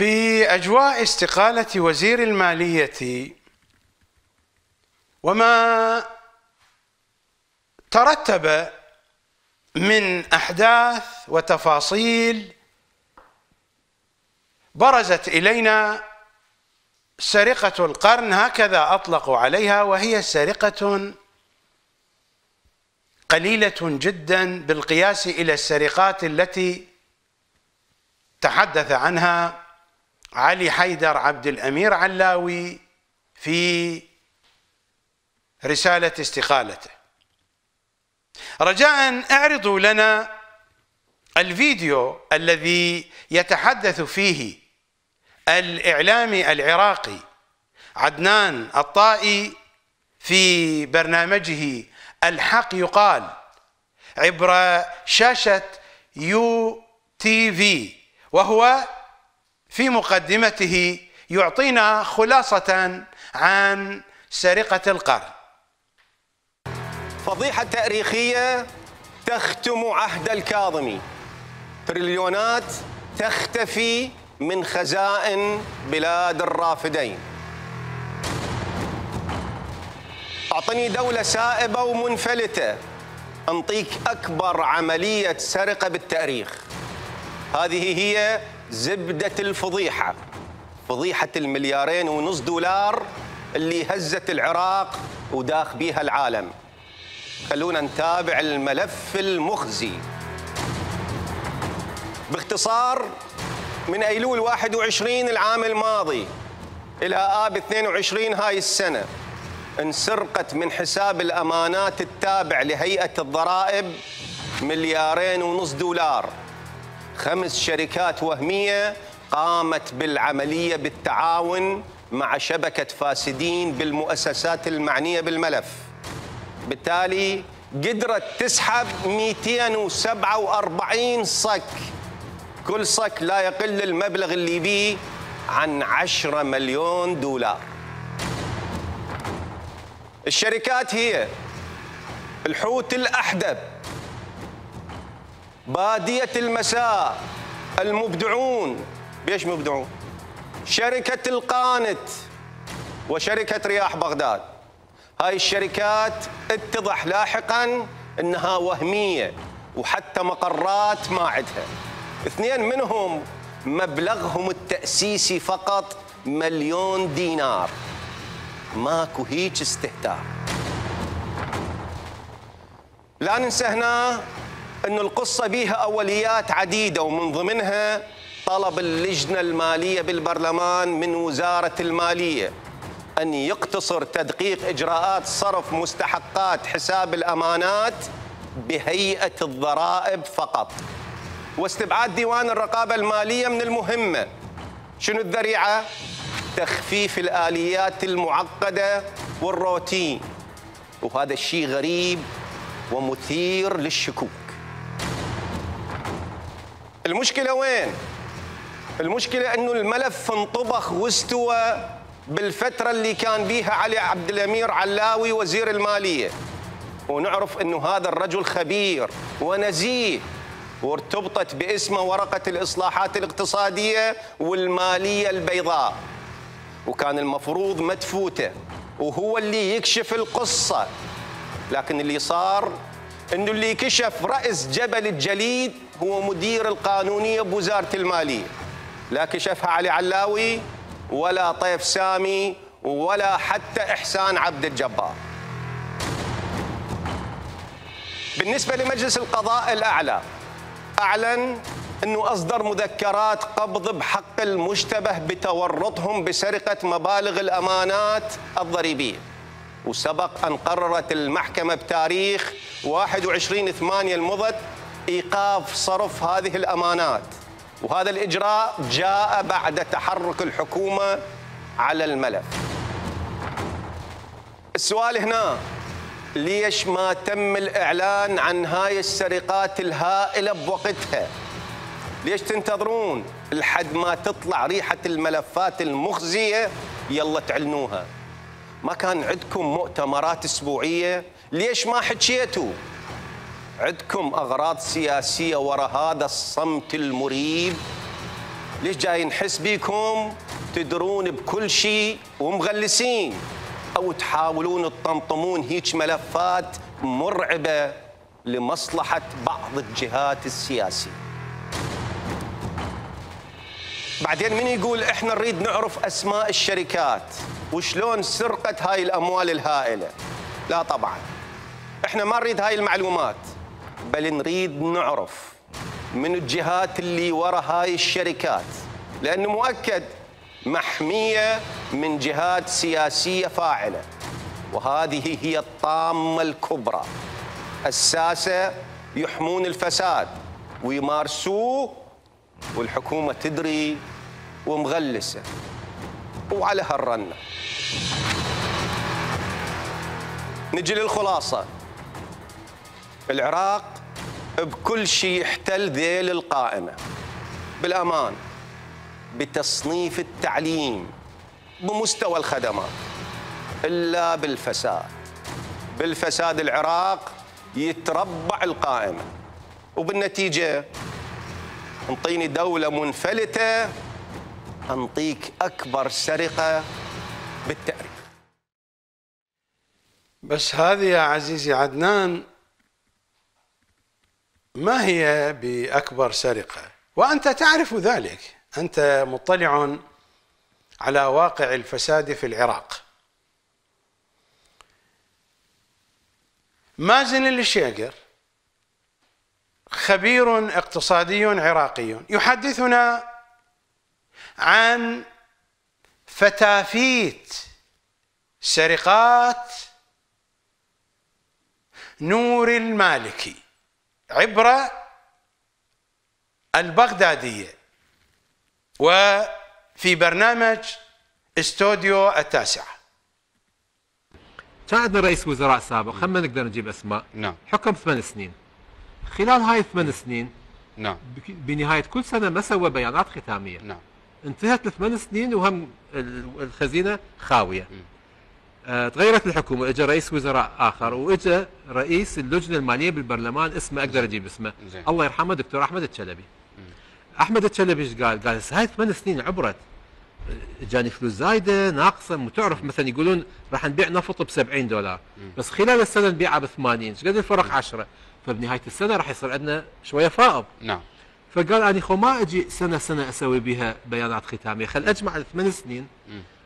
في أجواء استقالة وزير المالية وما ترتب من أحداث وتفاصيل برزت إلينا سرقة القرن، هكذا أطلقوا عليها، وهي سرقة قليلة جدا بالقياس إلى السرقات التي تحدث عنها علي حيدر عبد الامير علاوي في رسالة استقالته. رجاء اعرضوا لنا الفيديو الذي يتحدث فيه الإعلامي العراقي عدنان الطائي في برنامجه الحق يقال عبر شاشة يو تي في، وهو في مقدمته يعطينا خلاصة عن سرقة القرن. فضيحة تاريخية تختم عهد الكاظمي، تريليونات تختفي من خزائن بلاد الرافدين. أعطني دولة سائبة ومنفلتة، أنطيك أكبر عملية سرقة بالتاريخ. هذه هي زبدة الفضيحة، فضيحة $2.5 مليار اللي هزت العراق وداخ بيها العالم. خلونا نتابع الملف المخزي. باختصار، من أيلول 21 العام الماضي إلى آب 22 هاي السنة انسرقت من حساب الأمانات التابع لهيئة الضرائب $2.5 مليار. 5 شركات وهمية قامت بالعملية بالتعاون مع شبكة فاسدين بالمؤسسات المعنية بالملف. بالتالي قدرت تسحب 247 صك، كل صك لا يقل المبلغ الليبي عن $10 مليون. الشركات هي الحوت الأحدب، بادية المساء، المبدعون، بيش مبدعون؟ شركة القانت، وشركة رياح بغداد. هاي الشركات اتضح لاحقاً أنها وهمية وحتى مقرات ما عندها. 2 منهم مبلغهم التأسيسي فقط $1 مليون، ماكو هيج استهتار. لا ننسى هنا أن القصة بيها أوليات عديدة، ومن ضمنها طلب اللجنة المالية بالبرلمان من وزارة المالية أن يقتصر تدقيق إجراءات صرف مستحقات حساب الأمانات بهيئة الضرائب فقط، واستبعاد ديوان الرقابة المالية من المهمة. شنو الذريعة؟ تخفيف الآليات المعقدة والروتين، وهذا الشيء غريب ومثير للشكوك. المشكلة وين؟ المشكلة أنه الملف انطبخ واستوى بالفترة اللي كان بيها علي عبد الأمير علاوي وزير المالية، ونعرف أنه هذا الرجل خبير ونزيه، وارتبطت باسمه ورقة الإصلاحات الاقتصادية والمالية البيضاء، وكان المفروض مدفوته وهو اللي يكشف القصة. لكن اللي صار أنه اللي كشف رأس جبل الجليد هو مدير القانونية بوزارة المالية، لا كشفها علي علاوي ولا طيف سامي ولا حتى إحسان عبد الجبار. بالنسبة لمجلس القضاء الأعلى، أعلن أنه أصدر مذكرات قبض بحق المشتبه بتورطهم بسرقة مبالغ الأمانات الضريبية، وسبق أن قررت المحكمة بتاريخ 21/8 المضت إيقاف صرف هذه الأمانات، وهذا الإجراء جاء بعد تحرك الحكومة على الملف. السؤال هنا، ليش ما تم الإعلان عن هاي السرقات الهائلة بوقتها؟ ليش تنتظرون لحد ما تطلع ريحة الملفات المخزية يلا تعلنوها؟ ما كان عندكم مؤتمرات أسبوعية؟ ليش ما حكيتوا؟ عندكم أغراض سياسية وراء هذا الصمت المريب؟ ليش جايين حسبيكم تدرون بكل شيء ومغلسين، أو تحاولون تطمطمون هيك ملفات مرعبة لمصلحة بعض الجهات السياسية. بعدين من يقول احنا نريد نعرف اسماء الشركات وشلون سرقت هاي الاموال الهائله؟ لا طبعا احنا ما نريد هاي المعلومات، بل نريد نعرف من الجهات اللي وراء هاي الشركات، لانه مؤكد محميه من جهات سياسيه فاعله، وهذه هي الطامه الكبرى الساسه يحمون الفساد ويمارسوه، والحكومة تدري ومغلسة وعلى هالرنة. نجي للخلاصة. العراق بكل شيء يحتل ذيل القائمة، بالأمان، بتصنيف التعليم، بمستوى الخدمات، إلا بالفساد. بالفساد العراق يتربع القائمة، وبالنتيجة انطيني دولة منفلتة انطيك أكبر سرقة بالتاريخ. بس هذه يا عزيزي عدنان ما هي بأكبر سرقة، وأنت تعرف ذلك، أنت مطلع على واقع الفساد في العراق. مازن الأشيقر خبير اقتصادي عراقي يحدثنا عن فتافيت سرقات نوري المالكي عبر البغدادية، وفي برنامج استوديو التاسعة. كان عندنا رئيس وزراء سابق، خلينا نقدر نجيب اسماء، نعم، حكم 8 سنين. خلال هاي 8 سنين، نعم، بنهاية كل سنة ما سوى بيانات ختامية، نعم، انتهت 8 سنين وهم الخزينة خاوية. تغيرت الحكومة، اجى رئيس وزراء آخر، واجى رئيس اللجنة المالية بالبرلمان، اسمه أقدر أجيب اسمه، الله يرحمه، دكتور أحمد الشلبي. أحمد الشلبي ايش قال؟ قال هاي 8 سنين عبرت، جاني فلوس زايدة ناقصة، متعرف مثلا يقولون راح نبيع نفط ب $70، بس خلال السنة نبيعها ب 80، ايش قد الفرق؟ 10. فبنهاية السنة راح يصير عندنا شوية فائض. نعم. فقال أنا خو ما أجي سنة سنة أسوي بها بيانات ختامية، خل أجمع 8 سنين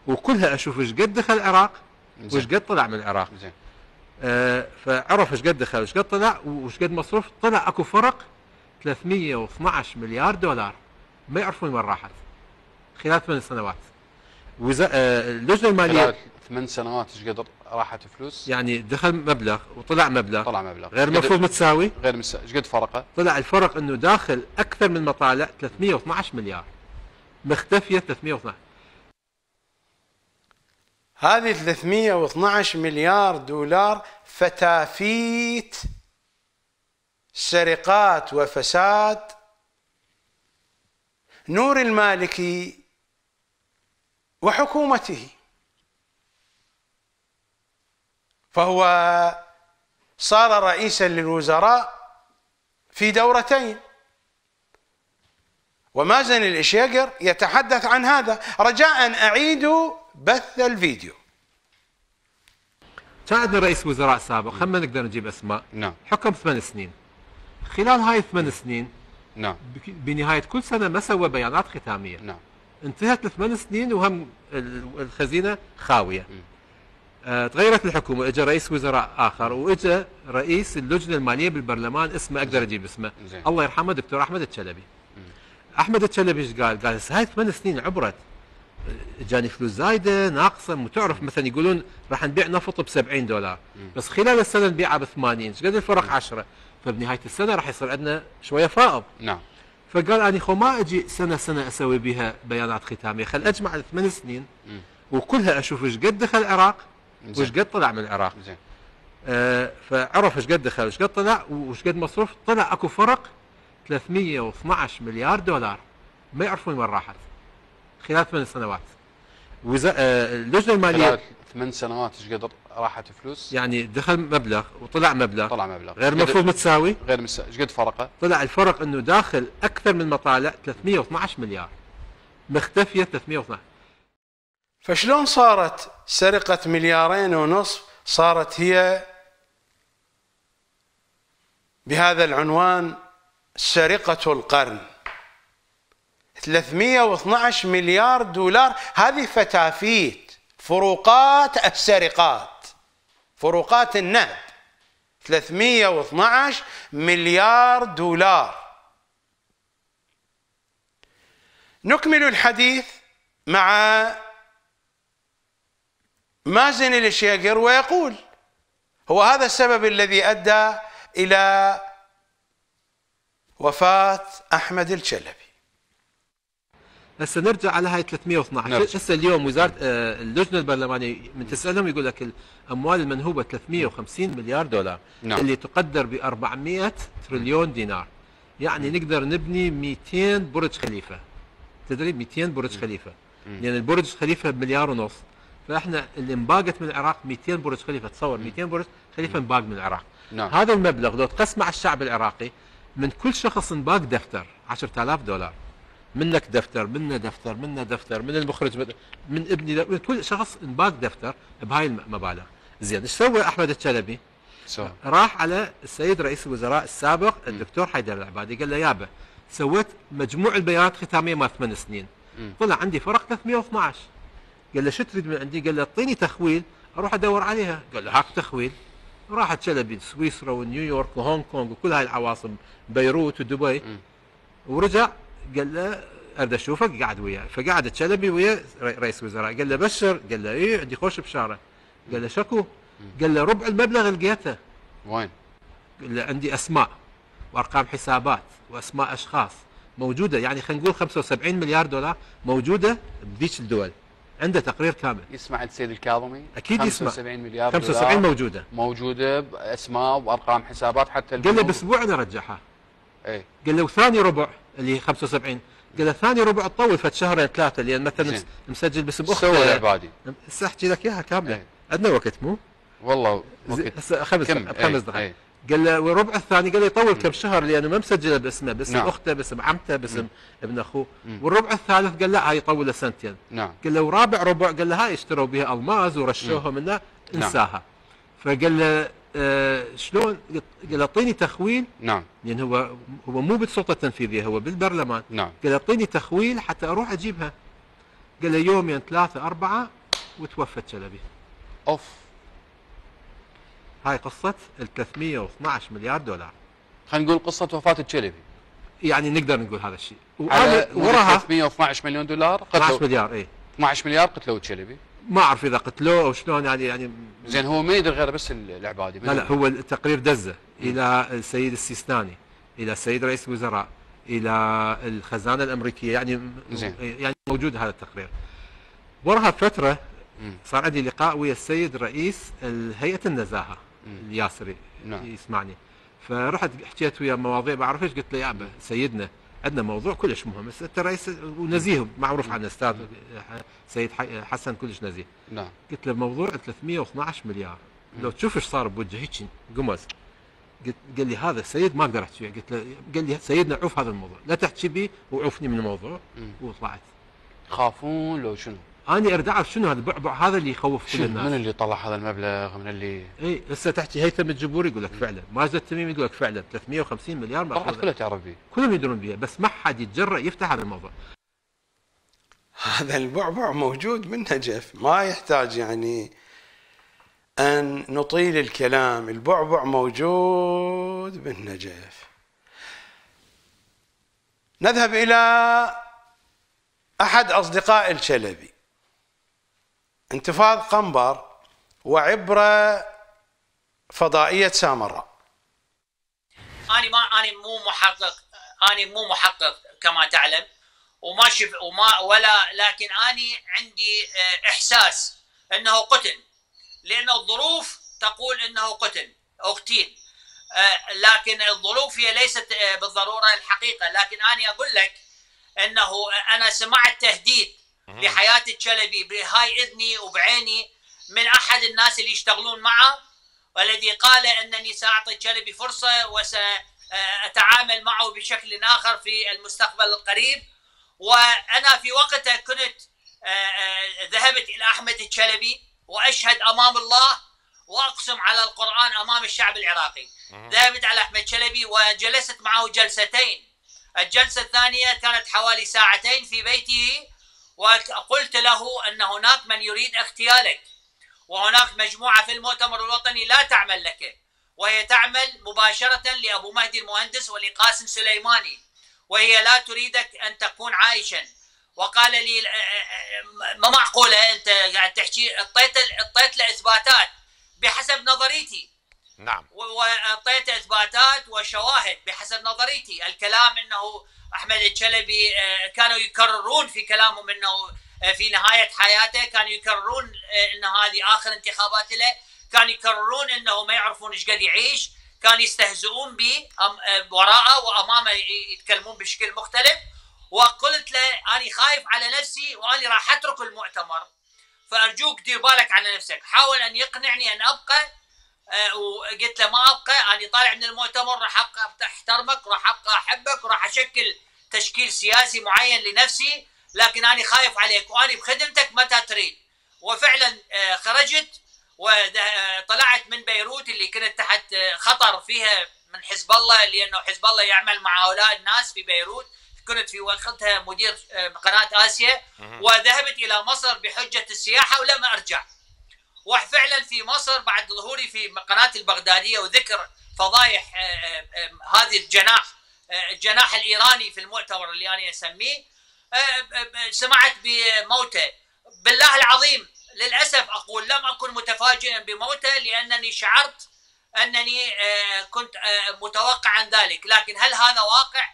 وكلها أشوف إيش قد دخل العراق وإيش قد طلع من العراق. فعرف إيش قد دخل وإيش قد طلع وإيش قد مصروف، طلع أكو فرق $312 مليار ما يعرفون وين راحت خلال 8 سنوات. اللجنة المالية 8 سنوات ايش قد راحت فلوس؟ يعني دخل مبلغ وطلع مبلغ، طلع مبلغ غير المفروض متساوي، غير ايش قد فرقه؟ طلع الفرق انه داخل اكثر من مطالع، $312 مليار، مختفيه 312. هذه $312 مليار فتافيت سرقات وفساد نور المالكي وحكومته. فهو صار رئيسا للوزراء في دورتين، ومازن الأشيقر يتحدث عن هذا. رجاء أعيدوا بث الفيديو. كان عندنا رئيس وزراء سابق، خلينا نقدر نجيب أسماء، نعم، حكم 8 سنين. خلال هاي 8 سنين، نعم، بنهاية كل سنة ما سوى بيانات ختامية، نعم، انتهت 8 سنين وهم الخزينة خاوية. تغيرت الحكومة، اجى رئيس وزراء آخر، واجى رئيس اللجنة المالية بالبرلمان، اسمه أقدر أجيب اسمه، الله يرحمه، دكتور أحمد الشلبي. أحمد الشلبي ايش قال؟ قال هاي 8 سنين عبرت، جاني فلوس زايدة ناقصة، متعرف مثلا يقولون راح نبيع نفط ب $70، بس خلال السنة نبيعها ب 80، ايش قد الفرق؟ 10. فبنهاية السنة راح يصير عندنا شوية فائض. نعم. فقال أنا خو ما أجي سنة سنة أسوي بها بيانات ختامية، خل أجمع 8 سنين وكلها أشوف ايش قد دخل العراق وش قد طلع من العراق. فعرف ايش قد دخل وش قد طلع وش قد مصروف، طلع اكو فرق $312 مليار ما يعرفون وين راحت خلال 8 سنوات. اللجنه الماليه 8 سنوات ايش قد راحت فلوس؟ يعني دخل مبلغ وطلع مبلغ، طلع مبلغ غير المفروض متساوي، غير ايش قد فرقه؟ طلع الفرق انه داخل اكثر من مطالع $312 مليار مختفية 312. فشلون صارت سرقة 2.5 مليار صارت هي بهذا العنوان سرقة القرن؟ 312 مليار دولار، هذه فتافيت فروقات السرقات، فروقات النهب. 312 مليار دولار. نكمل الحديث مع مازن الأشيقر ويقول هو هذا السبب الذي أدى إلى وفاة أحمد الشلبي. هسه نرجع على هاي 312. هسه اليوم وزاره اللجنه البرلمانيه من تسالهم يقول لك الاموال المنهوبه 350 مليار دولار، نعم، اللي تقدر ب 400 تريليون دينار، يعني نقدر نبني 200 برج خليفه. تدري 200 برج خليفه، لان يعني البرج خليفه ب1.5 مليار، فاحنا اللي انباقت من العراق 200 برج خليفه. تصور 200 برج خليفه انباق من العراق. نعم. هذا المبلغ لو تقسم على الشعب العراقي، من كل شخص انباق دفتر 10,000 دولار، منك دفتر، منا دفتر، منا دفتر، من المخرج، من ابني، من كل شخص انباق دفتر بهاي المبالغ. زين ايش سوى احمد الشلبي؟ راح على السيد رئيس الوزراء السابق الدكتور حيدر العبادي قال له يابا سويت مجموع البيانات ختاميه مال 8 سنين، طلع عندي فرق 312. قال له شو تريد من عندي؟ قال له اعطيني تخويل اروح ادور عليها. قال له هاك تخويل. راح الشلبي سويسرا ونيويورك وهونغ كونغ وكل هاي العواصم، بيروت ودبي، ورجع قال له اريد اشوفك، قعد وياه. فقعد الشلبي ويا رئيس الوزراء، قال له بشر، قال له ايه عندي خوش بشاره، قال له شكو؟ قال له ربع المبلغ لقيته. وين؟ قال له عندي اسماء وارقام حسابات واسماء اشخاص موجوده، يعني خلينا نقول 75 مليار دولار موجوده بذيك الدول. عنده تقرير كامل. يسمع السيد الكاظمي؟ اكيد يسمع. 75 مليار 75 موجوده، موجوده باسماء وارقام حسابات حتى. قال له باسبوع انا رجعها. اي. قال له ثاني ربع اللي 75، قال له ثاني ربع تطول فد شهرين ثلاثه، لان مثلا مسجل باسم اخته. سوى العبادي. هسه احكي لك اياها كامله، عندنا وقت مو؟ والله وقت. هسه 5 دقائق. قال له والربع الثاني قال له يطول كم شهر لانه ما مسجله باسمه، باسم اخته، باسم عمته، باسم ابن اخوه. والربع الثالث قال لا هاي يطول له سنتين. قال له ورابع ربع قال له هاي اشتروا بها الماز ورشوها منها انساها. فقال له شلون؟ قال اعطيني تخويل. نعم. لان هو مو بالسلطه التنفيذيه، هو بالبرلمان. نعم. قال اعطيني تخويل حتى اروح اجيبها. قال له يومين 3 4 وتوفى الشلبي. اوف. هاي قصه ال 312 مليار دولار. خلينا نقول قصه وفاه الشلبي. يعني نقدر نقول هذا الشيء. وراها 312 مليون دولار قتلوا 12 مليار. اي 12 مليار قتلوا الشلبي. ما اعرف اذا قتلوه او شلون، يعني زين هو ما يدري غير بس العبادي. لا هو التقرير دزه الى السيد السيستاني، الى السيد رئيس الوزراء، الى الخزانه الامريكيه، يعني زين. يعني موجود هذا التقرير. وراها فتره صار عندي لقاء ويا السيد رئيس هيئه النزاهه الياسري. نعم. يسمعني. فرحت حكيت ويا مواضيع ما اعرفش، قلت له يا ابا سيدنا عندنا موضوع كلش مهم، بس انت رئيس ونزيه معروف عن الاستاذ سيد حسن كلش نزيه. نعم. قلت له موضوع 312 مليار، لو تشوف ايش صار بوجهه هيك قمص. قال لي هذا السيد ما اقدر احكي. قلت له قال لي سيدنا عوف هذا الموضوع، لا تحكي بي وعوفني من الموضوع. وطلعت. خافون لو شنو؟ انا اريد اعرف شنو هذا البعبع هذا اللي يخوف كل الناس. من اللي طلع هذا المبلغ؟ من اللي اي هسه تحكي هيثم الجبوري يقول لك فعلا، ماجد التميمي يقول لك فعلا 350 مليار ماخذ. كلها تعرف بيه، كلهم يدرون بيه، بس ما حد يتجرأ يفتح هذا الموضوع. هذا البعبع موجود من نجف، ما يحتاج يعني ان نطيل الكلام، البعبع موجود من نجف. نذهب الى احد اصدقاء الشلبي، انتفاض قنبر، وعبرة فضائية سامراء. أنا مو محقق كما تعلم، وما شف وما ولا، لكن أنا عندي إحساس أنه قتل، لأن الظروف تقول أنه قتل اغتيل، لكن الظروف هي ليست بالضرورة الحقيقة. لكن أنا أقول لك أنه أنا سمعت تهديد لحياة الشلبي بهاي اذني وبعيني من احد الناس اللي يشتغلون معه، والذي قال انني ساعطي الشلبي فرصه وساتعامل معه بشكل اخر في المستقبل القريب، وأنا في وقتها كنت ذهبت إلى أحمد الشلبي وأشهد أمام الله وأقسم على القرآن أمام الشعب العراقي. ذهبت على أحمد الشلبي وجلست معه جلستين، الجلسة الثانية كانت حوالي ساعتين في بيته، وقلت له أن هناك من يريد اغتيالك، وهناك مجموعة في المؤتمر الوطني لا تعمل لك، وهي تعمل مباشرة لأبو مهدي المهندس ولقاسم سليماني، وهي لا تريدك أن تكون عايشا. وقال لي ما معقولة أنت قاعد تحكي، اعطيت له إثباتات بحسب نظريتي. نعم. واعطيت إثباتات وشواهد بحسب نظريتي، الكلام أنه أحمد الشلبي كانوا يكررون في كلامهم أنه في نهاية حياته كانوا يكررون أن هذه آخر انتخابات له، كانوا يكررون أنه ما يعرفون إيش قد يعيش، كانوا يستهزئون به وراءه وأمامه يتكلمون بشكل مختلف. وقلت له أنا خايف على نفسي وأنا راح أترك المؤتمر، فأرجوك دير بالك على نفسك. حاول أن يقنعني أن أبقى، وقلت له ما ابقى، انا يعني طالع من المؤتمر، راح ابقى احترمك وراح ابقى احبك وراح اشكل تشكيل سياسي معين لنفسي، لكن انا خايف عليك وانا بخدمتك متى تريد. وفعلا خرجت وطلعت من بيروت اللي كانت تحت خطر فيها من حزب الله، لانه حزب الله يعمل مع هؤلاء الناس في بيروت، كنت في وقتها مدير قناة آسيا، وذهبت الى مصر بحجة السياحة ولم ارجع. وفعلا في مصر بعد ظهوري في قناة البغدادية وذكر فضايح هذه الجناح الإيراني في المؤتمر اللي أنا أسميه، سمعت بموته. بالله العظيم للأسف أقول لم أكن متفاجئا بموته، لأنني شعرت أنني كنت متوقعا ذلك، لكن هل هذا واقع؟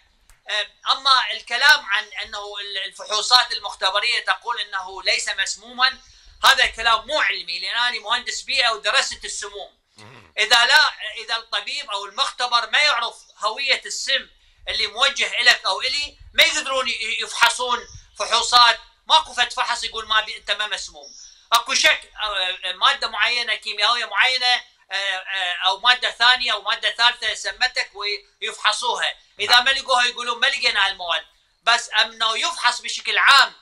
أما الكلام عن أنه الفحوصات المختبرية تقول أنه ليس مسموما، هذا الكلام مو علمي، لأنني مهندس بيئة ودرست السموم. إذا الطبيب أو المختبر ما يعرف هوية السم اللي موجه إلك أو إلي، ما يقدرون يفحصون فحوصات. ماكو فحص يقول ما أنت ما مسموم. أكو شك مادة معينة كيميائية معينة أو مادة ثانية أو مادة ثالثة سمتك ويفحصوها. إذا ما لقوها يقولون ما لقينا هالمواد، بس أنه يفحص بشكل عام.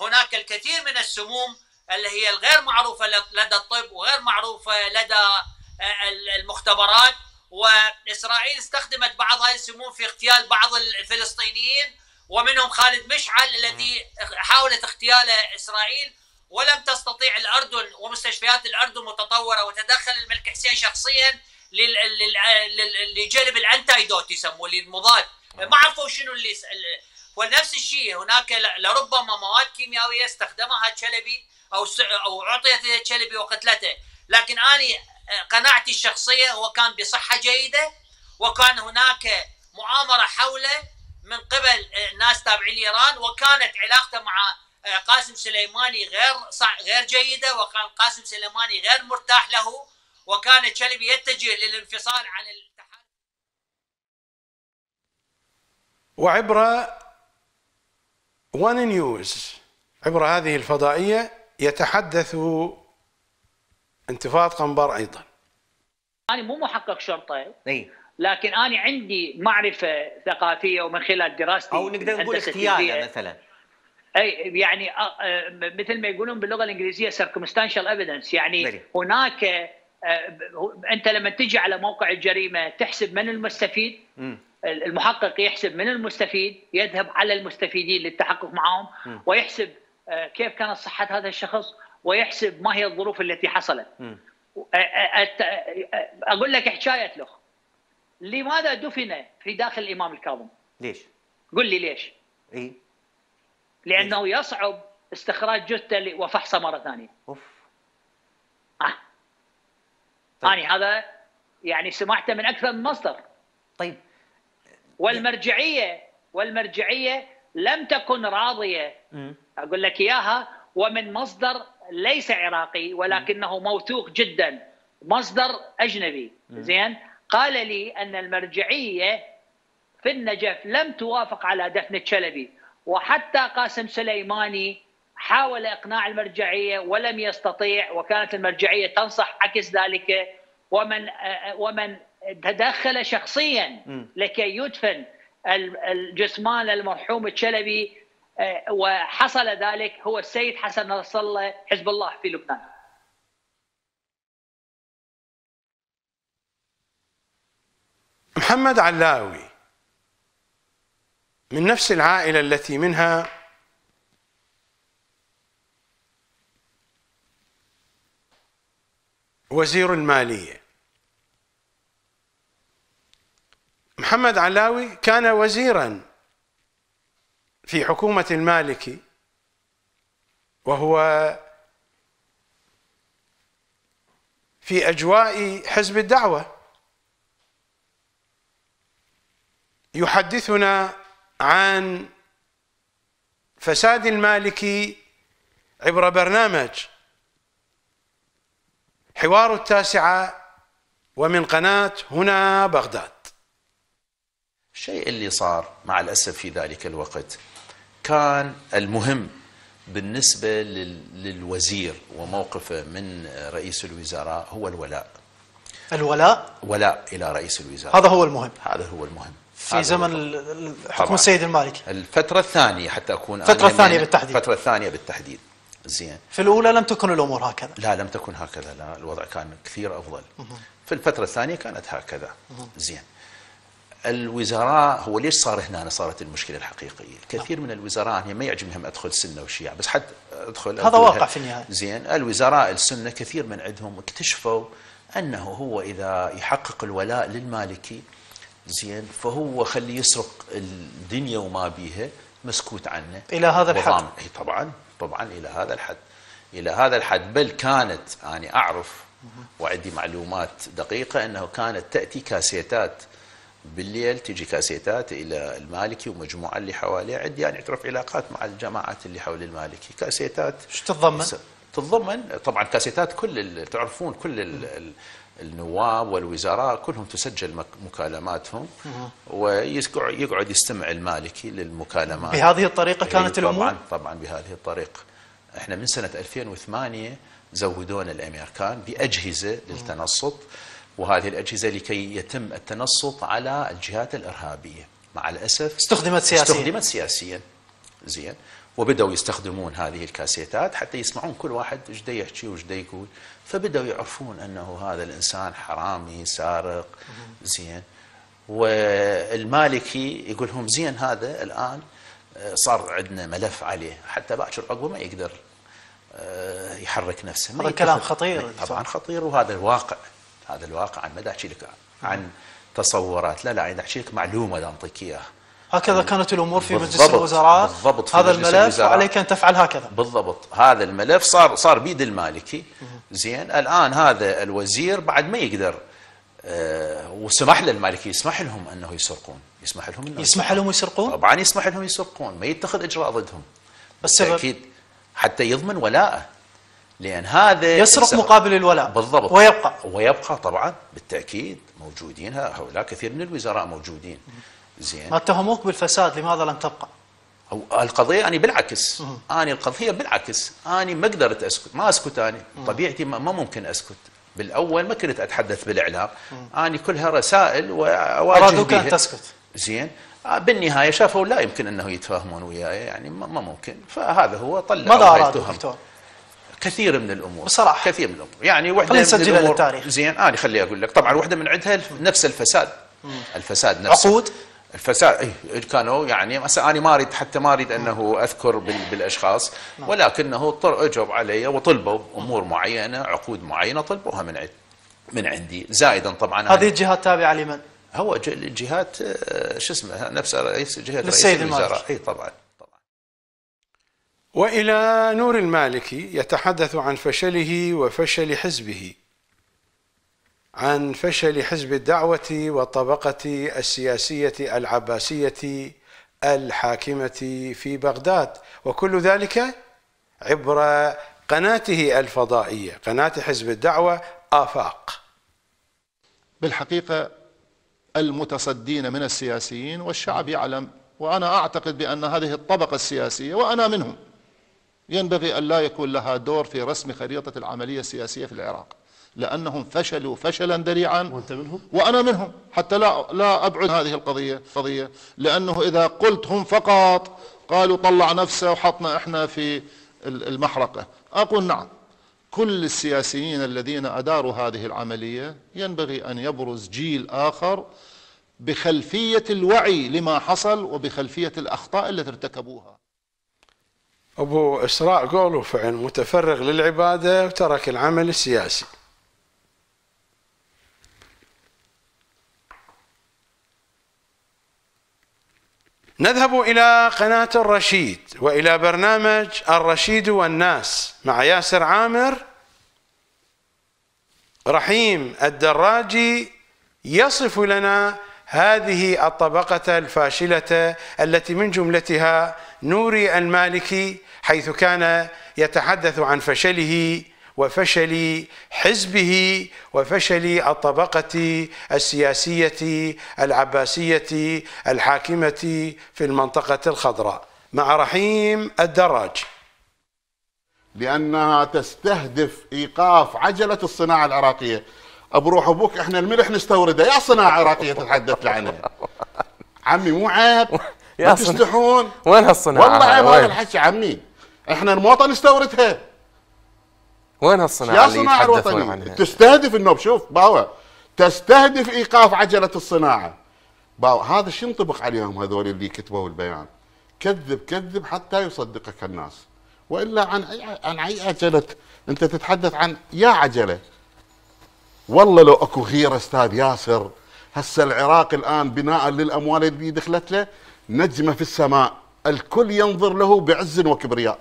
هناك الكثير من السموم اللي هي الغير معروفة لدى الطب وغير معروفة لدى المختبرات، وإسرائيل استخدمت بعض هذه السموم في اغتيال بعض الفلسطينيين، ومنهم خالد مشعل الذي حاولت اغتياله إسرائيل ولم تستطيع. الأردن ومستشفيات الأردن متطورة، وتدخل الملك حسين شخصيا لجلب الأنتايدوت يسموه للمضاد، ما عرفوا شنو اللي. ونفس الشيء هناك لربما مواد كيميائية استخدمها الشلبي أو عطيت الشلبي وقتلته، لكن أنا قناعتي الشخصية هو كان بصحة جيدة، وكان هناك مؤامرة حوله من قبل ناس تابعين لإيران، وكانت علاقته مع قاسم سليماني غير جيدة، وكان قاسم سليماني غير مرتاح له، وكان الشلبي يتجه للانفصال عن الاتحاد. وعبر وان نيوز، عبر هذه الفضائية يتحدث انتفاض قنبر أيضا. أنا مو محقق شرطة، لكن أنا عندي معرفة ثقافية ومن خلال دراستي، أو نقدر نقول اختيارية مثلا، أي يعني مثل ما يقولون باللغة الإنجليزية circumstantial evidence، يعني هناك أنت لما تجي على موقع الجريمة تحسب من المستفيد، المحقق يحسب من المستفيد، يذهب على المستفيدين للتحقق معهم، ويحسب كيف كانت صحة هذا الشخص، ويحسب ما هي الظروف التي حصلت. أقول لك حكاية له، لماذا دفن في داخل الإمام الكاظم؟ ليش؟ قل لي ليش؟ إيه؟ لأنه يصعب استخراج جثته وفحصه مرة ثانية. أوف. طيب. أنا هذا يعني سمعته من أكثر من مصدر. طيب. والمرجعية لم تكن راضية. أقول لك إياها، ومن مصدر ليس عراقي ولكنه موثوق جدا، مصدر أجنبي، زين؟ قال لي أن المرجعية في النجف لم توافق على دفن الشلبي، وحتى قاسم سليماني حاول إقناع المرجعية ولم يستطيع، وكانت المرجعية تنصح عكس ذلك، ومن تدخل شخصيا لكي يدفن الجثمان المرحوم الشلبي وحصل ذلك هو السيد حسن نصرالله حزب الله في لبنان. محمد علاوي من نفس العائلة التي منها وزير المالية. محمد علاوي كان وزيرا في حكومة المالكي، وهو في أجواء حزب الدعوة. يحدثنا عن فساد المالكي عبر برنامج حوار التاسعة ومن قناة هنا بغداد. الشيء اللي صار مع الأسف في ذلك الوقت كان المهم بالنسبة للوزير وموقفه من رئيس الوزراء هو الولاء. الولاء؟ ولاء إلى رئيس الوزراء، هذا هو المهم. هذا هو المهم في زمن حكم السيد المالكي. الفترة الثانية حتى أكون الفترة الثانية بالتحديد. الفترة الثانية بالتحديد. زين. في الأولى لم تكن الأمور هكذا. لا لم تكن هكذا، لا الوضع كان كثير أفضل. في الفترة الثانية كانت هكذا. زين. الوزراء هو ليش صار هنا صارت المشكلة الحقيقية؟ كثير من الوزراء يعني ما يعجبهم أدخل سنة وشيعة، بس حتى أدخل هذا واقع في النهاية. زين، الوزراء السنة كثير من عندهم اكتشفوا أنه هو إذا يحقق الولاء للمالكي زين فهو خلي يسرق الدنيا وما بيها مسكوت عنه الى هذا الحد. طبعا طبعا الى هذا الحد، الى هذا الحد. بل كانت يعني اعرف وعندي معلومات دقيقه انه كانت تاتي كاسيتات بالليل، تجي كاسيتات الى المالكي ومجموعه اللي حواليه، عندي يعني اعترف علاقات مع الجماعات اللي حول المالكي. كاسيتات شو تتضمن؟ تتضمن طبعا كاسيتات كل تعرفون كل النواب والوزراء كلهم تسجل مكالماتهم ويقعد يستمع المالكي للمكالمات. بهذه الطريقة كانت الأمور؟ طبعا طبعا بهذه الطريقة. احنا من سنة 2008 زودونا الأمريكان بأجهزة للتنصت، وهذه الأجهزة لكي يتم التنصت على الجهات الإرهابية. مع الأسف استخدمت سياسيا. استخدمت سياسيا. زين، وبدأوا يستخدمون هذه الكاسيتات حتى يسمعون كل واحد ايش دا يحكي وايش دا يقول، فبدأوا يعرفون انه هذا الانسان حرامي سارق. زين، والمالكي يقول لهم زين هذا الان صار عندنا ملف عليه، حتى باكر عقبه ما يقدر يحرك نفسه. هذا كلام خطير طبعا، خطير. وهذا الواقع، هذا الواقع. انا ما دا احكي لك عن تصورات، لا لا، انا احكي لك معلومه دا انطيك اياها. هكذا كانت الأمور في مجلس الوزراء. بالضبط. هذا الملف عليك أن تفعل هكذا. بالضبط. هذا الملف صار بيد المالكي. زين، الآن هذا الوزير بعد ما يقدر وسمح للمالكي، يسمح لهم أنه يسرقون، يسمح لهم أنه يسمح لهم يسرقون. طبعا يسمح لهم يسرقون، ما يتخذ إجراء ضدهم بالتأكيد حتى يضمن ولاءه، لأن هذا يسرق مقابل الولاء. بالضبط. ويبقى طبعا بالتأكيد موجودين هؤلاء، كثير من الوزراء موجودين. زين. ما اتهموك بالفساد، لماذا لم تبقى؟ القضية أنا بالعكس، أنا القضية بالعكس، أنا ما قدرت أسكت، ما أسكت أنا، طبيعتي ما ممكن أسكت، بالأول ما كنت أتحدث بالإعلام، أنا كلها رسائل وأواجه بها. أرادوك أن تسكت. زين، بالنهاية شافوا لا يمكن أنه يتفاهمون وياي، يعني ما ممكن، فهذا هو طلع. ماذا أرادوا دكتور؟ كثير من الأمور بصراحة، كثير من الأمور، يعني وحدة من الأمور. زين، أنا خلي أقول لك، طبعا وحدة من عندها نفس الفساد. الفساد نفسه. عقود؟ الفساد كانوا يعني انا ما اريد، حتى ما اريد انه اذكر بالاشخاص، ولكنه اجوا علي وطلبوا امور معينه، عقود معينه طلبوها من عندي. زائدا طبعا هذه الجهات تابعه لمن؟ هو الجهات شو اسمه نفس رئيس جهه رئيس الوزراء. اي طبعا طبعا. والى نور المالكي يتحدث عن فشله وفشل حزبه، عن فشل حزب الدعوة والطبقة السياسية العباسية الحاكمة في بغداد، وكل ذلك عبر قناته الفضائية، قناة حزب الدعوة آفاق. بالحقيقة المتصدين من السياسيين والشعب يعلم، وأنا أعتقد بأن هذه الطبقة السياسية وأنا منهم ينبغي أن لا يكون لها دور في رسم خريطة العملية السياسية في العراق، لأنهم فشلوا فشلا ذريعا. وأنت منهم؟ وأنا منهم، حتى لا أبعد هذه القضية، لأنه إذا قلت هم فقط قالوا طلع نفسه وحطنا احنا في المحرقة. أقول نعم، كل السياسيين الذين أداروا هذه العملية ينبغي أن يبرز جيل آخر بخلفية الوعي لما حصل وبخلفية الأخطاء التي ارتكبوها. أبو إسراء قولوا فعل متفرغ للعبادة وترك العمل السياسي. نذهب إلى قناة الرشيد وإلى برنامج الرشيد والناس مع ياسر عامر. رحيم الدراجي يصف لنا هذه الطبقة الفاشلة التي من جملتها نوري المالكي، حيث كان يتحدث عن فشله وفشل حزبه وفشل الطبقة السياسية العباسية الحاكمة في المنطقة الخضراء مع رحيم الدراجي. لأنها تستهدف إيقاف عجلة الصناعة العراقية. أبروح أبوك إحنا الملح نستورده، يا صناعة عراقية تتحدث عنها عمي، مو عيب ما تستحون؟ وين هالصناعة؟ والله عيب هذا الحكي عمي، إحنا الموطن نستوردها. وين هالصناعة اللي يتحدثون عنها؟ تستهدف النوب. شوف باوة تستهدف ايقاف عجلة الصناعة. باوة هذا شو ينطبق عليهم هذول اللي كتبوا البيان؟ كذب كذب حتى يصدقك الناس، والا عن اي عجلة انت تتحدث؟ عن يا عجلة والله لو اكو غير استاذ ياسر. هسه العراق الان بناء للاموال اللي دخلت له نجمة في السماء، الكل ينظر له بعز وكبرياء.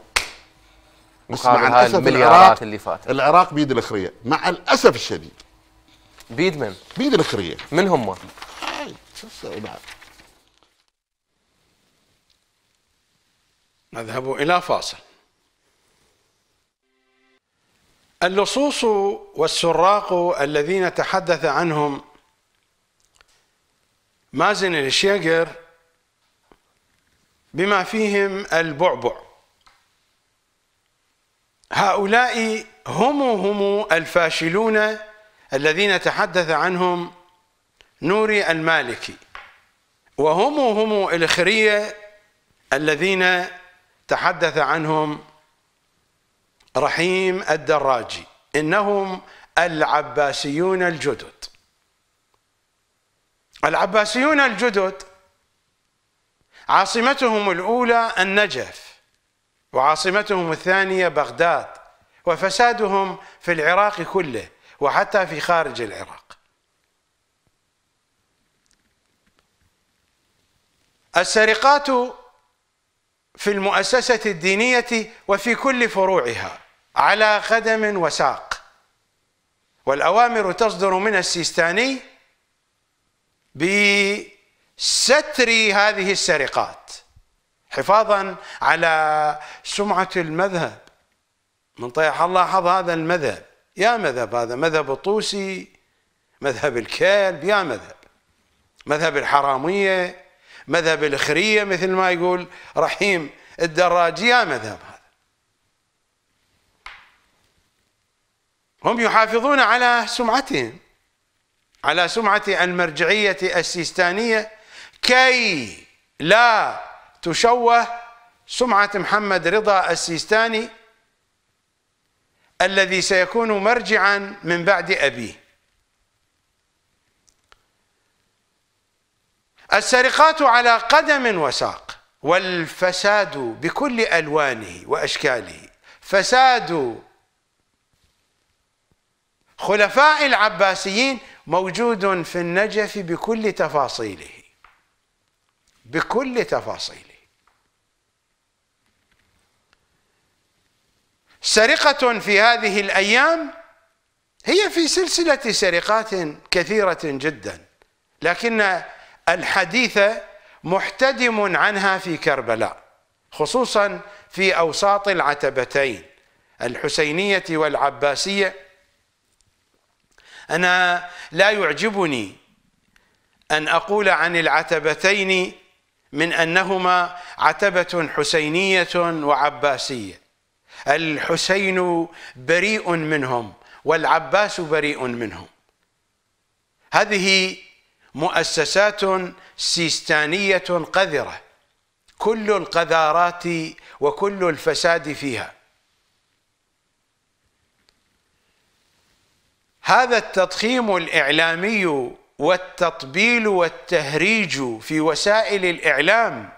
مع الاسف المليارات اللي فاتت العراق بيد الاخريه، مع الاسف الشديد. بيد من؟ بيد الاخريه. من هم؟ نذهب الى فاصل. اللصوص والسراق الذين تحدث عنهم مازن الأشيقر بما فيهم البعبع، هؤلاء هم الفاشلون الذين تحدث عنهم نوري المالكي، وهم الإخرية الذين تحدث عنهم رحيم الدراجي. إنهم العباسيون الجدد. العباسيون الجدد عاصمتهم الأولى النجف، وعاصمتهم الثانية بغداد، وفسادهم في العراق كله وحتى في خارج العراق. السرقات في المؤسسة الدينية وفي كل فروعها على قدم وساق، والأوامر تصدر من السيستاني بستر هذه السرقات حفاظا على سمعة المذهب. من طيح الله حظ هذا المذهب، يا مذهب هذا، مذهب الطوسي، مذهب الكلب، يا مذهب الحرامية، مذهب الإخرية مثل ما يقول رحيم الدراجي، يا مذهب هذا. هم يحافظون على سمعتهم، على سمعة المرجعية السيستانية كي لا تشوه سمعة محمد رضا السيستاني الذي سيكون مرجعا من بعد أبيه. السرقات على قدم وساق، والفساد بكل ألوانه وأشكاله. فساد خلفاء العباسيين موجود في النجف بكل تفاصيله، بكل تفاصيله. سرقة في هذه الأيام هي في سلسلة سرقات كثيرة جدا، لكن الحديث محتدم عنها في كربلاء، خصوصا في أوساط العتبتين الحسينية والعباسية. أنا لا يعجبني أن أقول عن العتبتين من أنهما عتبة حسينية وعباسية. الحسين بريء منهم والعباس بريء منهم. هذه مؤسسات سيستانية قذرة كل القذارات وكل الفساد فيها. هذا التضخيم الإعلامي والتطبيل والتهريج في وسائل الإعلام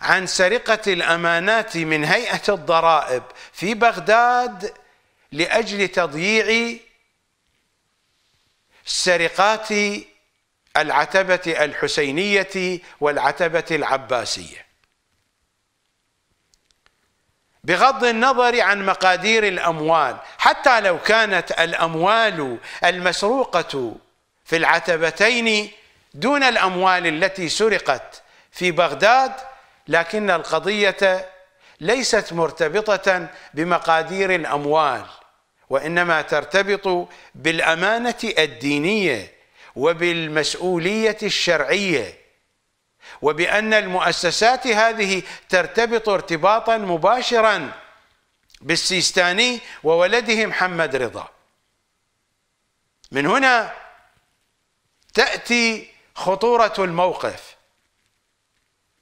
عن سرقة الأمانات من هيئة الضرائب في بغداد لأجل تضييع سرقات العتبة الحسينية والعتبة العباسية، بغض النظر عن مقادير الأموال، حتى لو كانت الأموال المسروقة في العتبتين دون الأموال التي سرقت في بغداد، لكن القضية ليست مرتبطة بمقادير الأموال، وإنما ترتبط بالأمانة الدينية وبالمسؤولية الشرعية، وبأن المؤسسات هذه ترتبط ارتباطا مباشرا بالسيستاني وولده محمد رضا. من هنا تأتي خطورة الموقف،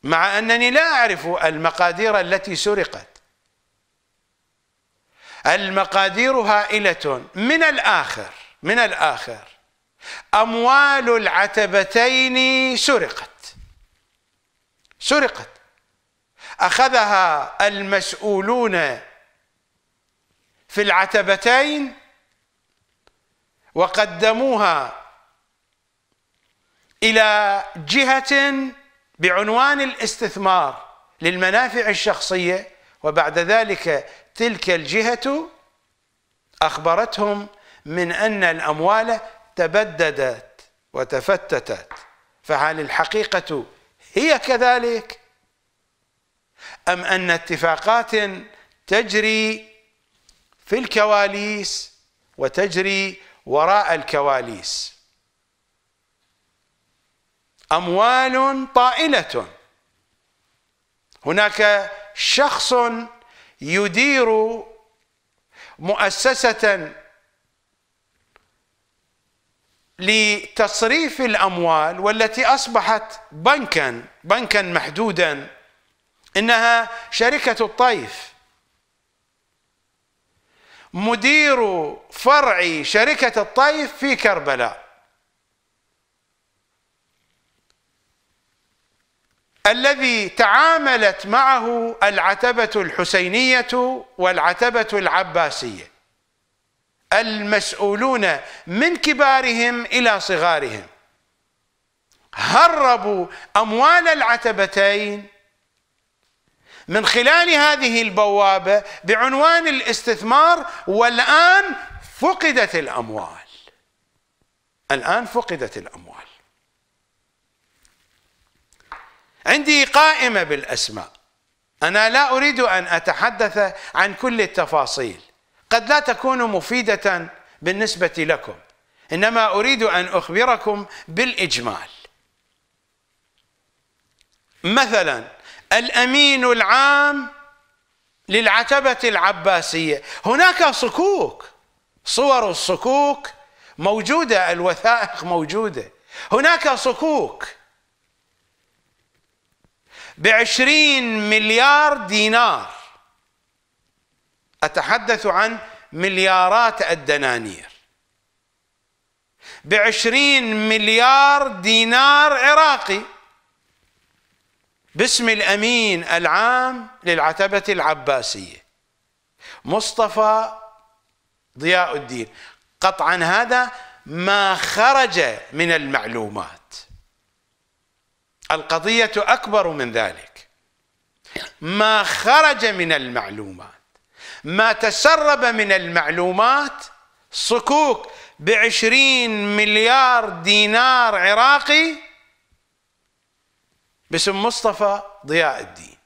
مع أنني لا أعرف المقادير التي سرقت. المقادير هائلة. من الآخر أموال العتبتين سرقت، أخذها المسؤولون في العتبتين وقدموها إلى جهة بعنوان الاستثمار للمنافع الشخصية، وبعد ذلك تلك الجهة أخبرتهم من أن الأموال تبددت وتفتتت. فهل الحقيقة هي كذلك، أم أن اتفاقات تجري في الكواليس وتجري وراء الكواليس؟ أموال طائلة. هناك شخص يدير مؤسسة لتصريف الأموال والتي أصبحت بنكا محدودا، إنها شركة الطيف. مدير فرع شركة الطيف في كربلاء الذي تعاملت معه العتبة الحسينية والعتبة العباسية، المسؤولون من كبارهم إلى صغارهم، هربوا أموال العتبتين من خلال هذه البوابة بعنوان الاستثمار، والآن فقدت الأموال. عندي قائمة بالأسماء، أنا لا أريد أن أتحدث عن كل التفاصيل، قد لا تكون مفيدة بالنسبة لكم، إنما أريد أن أخبركم بالإجمال. مثلا الأمين العام للعتبة العباسية، هناك صكوك، صور الصكوك موجودة، الوثائق موجودة، هناك صكوك ب20 مليار دينار، أتحدث عن مليارات الدنانير، ب20 مليار دينار عراقي، باسم الأمين العام للعتبة العباسية مصطفى ضياء الدين. قطعا هذا ما خرج من المعلومات، القضية أكبر من ذلك، ما خرج من المعلومات، ما تسرب من المعلومات، صكوك ب20 مليار دينار عراقي باسم مصطفى ضياء الدين.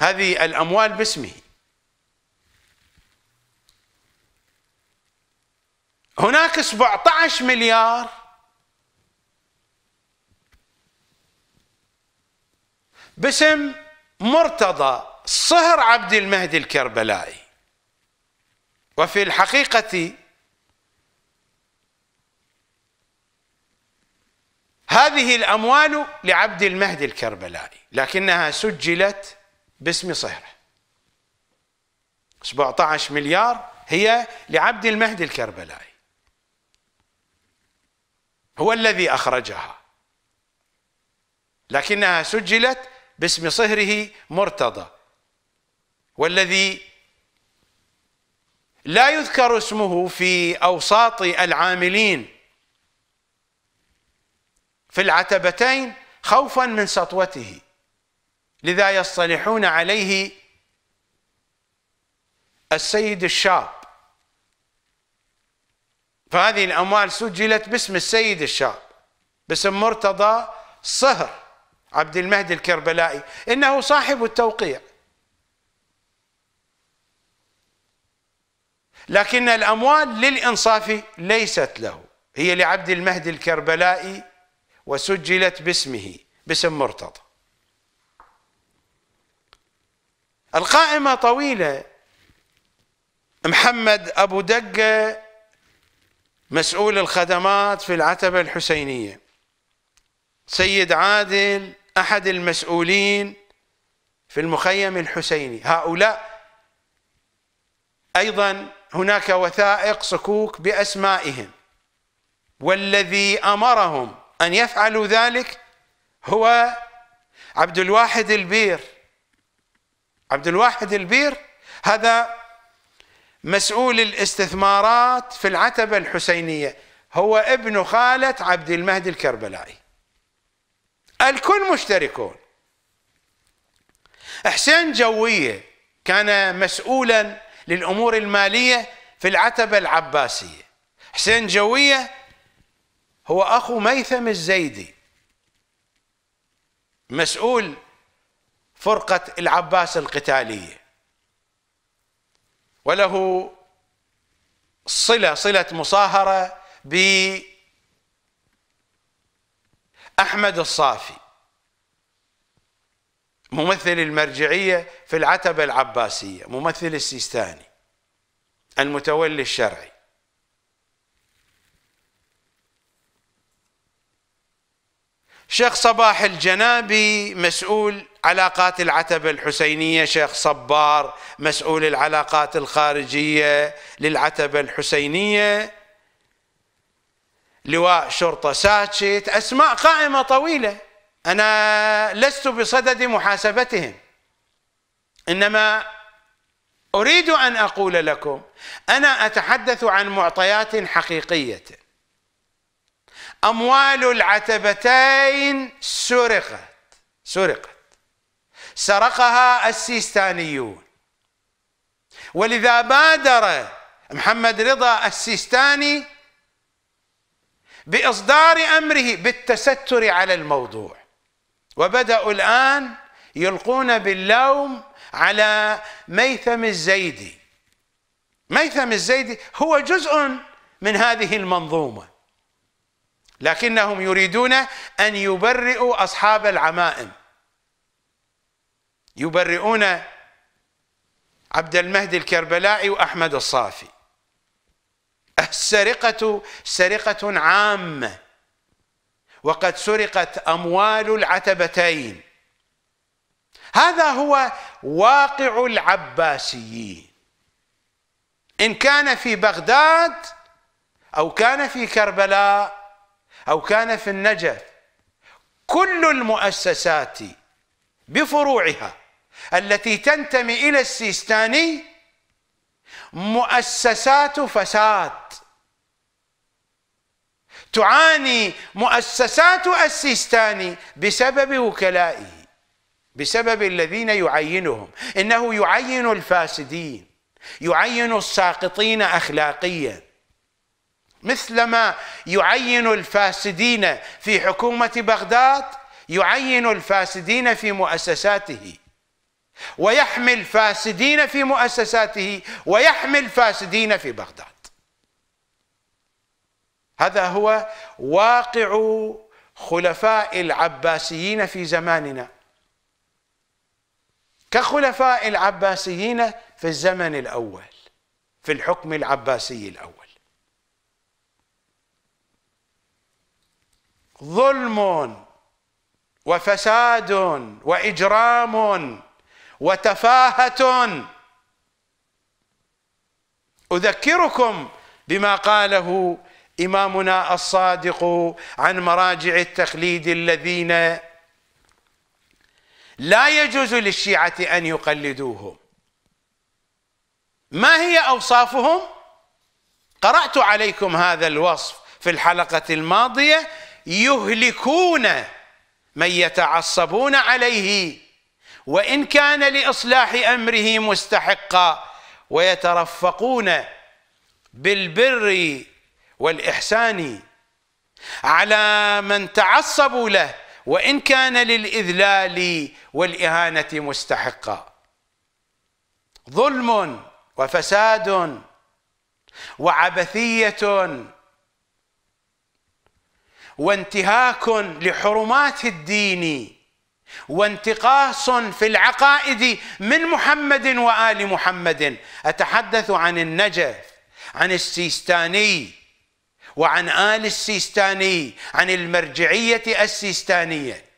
هذه الأموال باسمه. هناك 17 مليار باسم مرتضى صهر عبد المهدي الكربلائي، وفي الحقيقة هذه الأموال لعبد المهدي الكربلائي لكنها سجلت باسم صهره. 17 مليار هي لعبد المهدي الكربلائي، هو الذي أخرجها، لكنها سجلت باسم صهره مرتضى، والذي لا يذكر اسمه في أوساط العاملين في العتبتين خوفا من سطوته، لذا يصطلحون عليه السيد الشاب. فهذه الأموال سجلت باسم السيد الشاب، باسم مرتضى صهر عبد المهدي الكربلائي، إنه صاحب التوقيع، لكن الأموال للإنصاف ليست له، هي لعبد المهدي الكربلائي وسجلت باسمه، باسم مرتضى. القائمة طويلة. محمد أبو دقة مسؤول الخدمات في العتبة الحسينية، سيد عادل أحد المسؤولين في المخيم الحسيني، هؤلاء أيضا هناك وثائق صكوك بأسمائهم، والذي أمرهم أن يفعلوا ذلك هو عبد الواحد البير. عبد الواحد البير هذا مسؤول الاستثمارات في العتبة الحسينية، هو ابن خالة عبد المهدي الكربلائي، الكل مشتركون. إحسان جوية كان مسؤولا للأمور المالية في العتبة العباسية. إحسان جوية هو أخو ميثم الزيدي، مسؤول فرقة العباس القتالية، وله صلة مصاهرة بأحمد الصافي ممثل المرجعية في العتبة العباسية، ممثل السيستاني المتولي الشرعي. شيخ صباح الجنابي مسؤول علاقات العتبة الحسينية، شيخ صبار مسؤول العلاقات الخارجية للعتبة الحسينية، لواء شرطة ساتشت، أسماء قائمة طويلة، أنا لست بصدد محاسبتهم، إنما أريد أن أقول لكم أنا أتحدث عن معطيات حقيقية. أموال العتبتين سرقت، سرقها السيستانيون، ولذا بادر محمد رضا السيستاني بإصدار أمره بالتستر على الموضوع، وبدأوا الآن يلقون باللوم على ميثم الزيدي. ميثم الزيدي هو جزء من هذه المنظومة، لكنهم يريدون أن يبرئوا أصحاب العمائم، يبرئون عبد المهدي الكربلائي وأحمد الصافي. السرقة سرقة عامة، وقد سرقت أموال العتبتين، هذا هو واقع العباسيين، إن كان في بغداد أو كان في كربلاء أو كان في النجف، كل المؤسسات بفروعها التي تنتمي إلى السيستاني مؤسسات فساد، تعاني مؤسسات السيستاني بسبب وكلائه، بسبب الذين يعينهم، إنه يعين الفاسدين، يعين الساقطين أخلاقيا، مثلما يعين الفاسدين في حكومة بغداد يعين الفاسدين في مؤسساته، ويحمي الفاسدين في مؤسساته، ويحمي الفاسدين في بغداد. هذا هو واقع خلفاء العباسيين في زماننا، كخلفاء العباسيين في الزمن الأول، في الحكم العباسي الأول. ظلم وفساد وإجرام وتفاهة. أذكركم بما قاله إمامنا الصادق عن مراجع التقليد الذين لا يجوز للشيعة أن يقلدوهم. ما هي أوصافهم؟ قرأت عليكم هذا الوصف في الحلقة الماضية: يهلكون من يتعصبون عليه وإن كان لإصلاح أمره مستحقا، ويترفقون بالبر والإحسان على من تعصبوا له وإن كان للإذلال والإهانة مستحقا. ظلم وفساد وعبثية وانتهاك لحرمات الدين وانتقاص في العقائد من محمد وآل محمد. أتحدث عن النجف، عن السيستاني وعن آل السيستاني، عن المرجعية السيستانية.